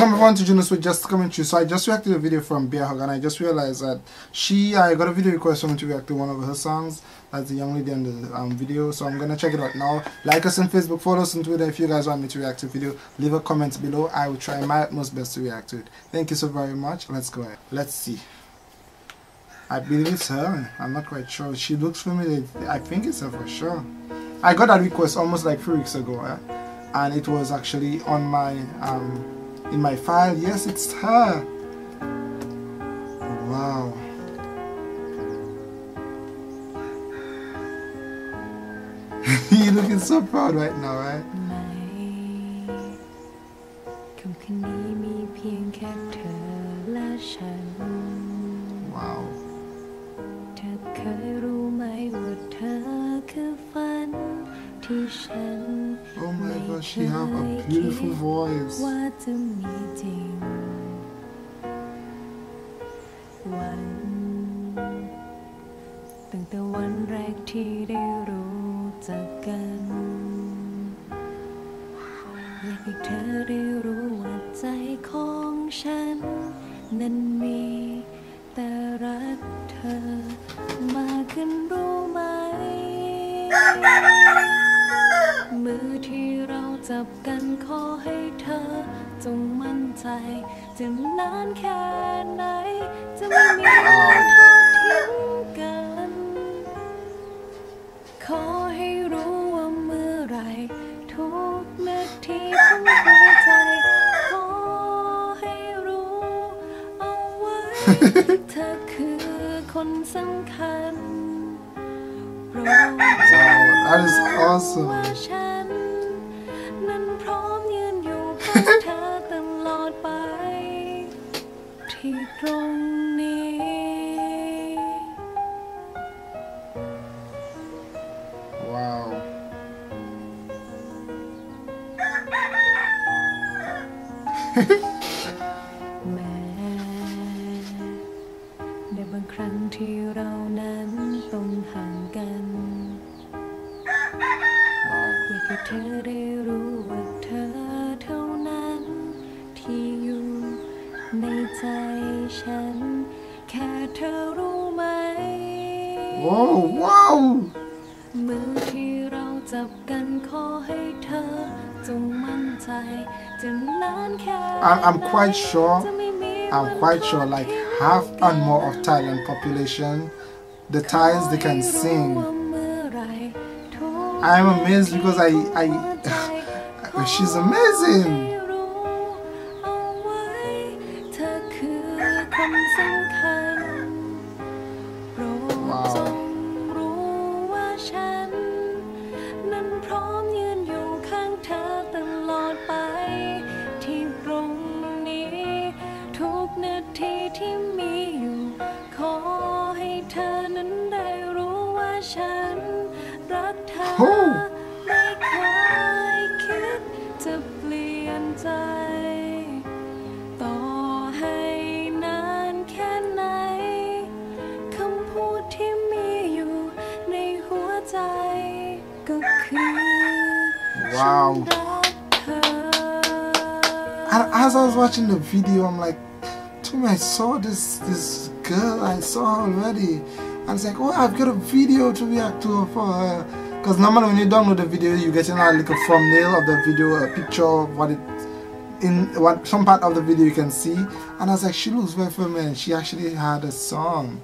Hi everyone, to Junosuede, just coming through. So I just reacted to a video from Bearhug, and I just realized that I got a video request from her to react to one of her songs. That's the young lady in the video, so I'm gonna check it out now. Like us on Facebook, follow us on Twitter. If you guys want me to react to a video, leave a comment below. I will try my utmost best to react to it. Thank you so very much. Let's go ahead. Let's see. I believe it's her. I'm not quite sure. She looks familiar. I think it's her for sure. I got that request almost like 3 weeks ago, and it was actually on my in my file. Yes, it's her. Wow. You're looking so proud right now, right? Wow. Oh my gosh, she have a beautiful voice. That is awesome. Wow. Whoa, wow. I'm quite sure, like half and more of Thailand population, the Thais, they can sing. I'm amazed because I she's amazing. Oh. Wow. And as I was watching the video, I'm like, to me, I saw this girl, I saw her already. And it's like, oh, I've got a video to react to her for her. Because normally when you download the video, you get like a thumbnail of the video, a picture of what it some part of the video you can see. And I was like, she looks very familiar, and she actually had a song.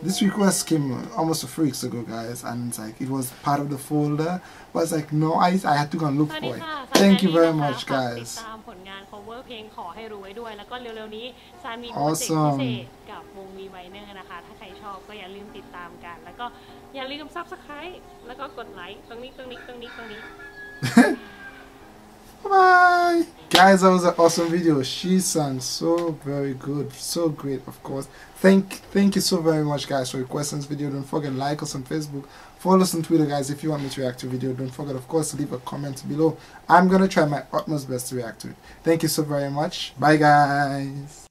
This request came almost 3 weeks ago, guys, and it's like it was part of the folder. But it's like no, I had to go and look for it. Thank you very much, guys. Awesome. Bye, guys. That was an awesome video. She sang so very good, so great. Of course, thank you so very much, guys, for requesting this video. Don't forget, like us on Facebook, follow us on Twitter, guys. If you want me to react to a video, don't forget, of course, leave a comment below. I'm gonna try my utmost best to react to it. Thank you so very much. Bye, guys.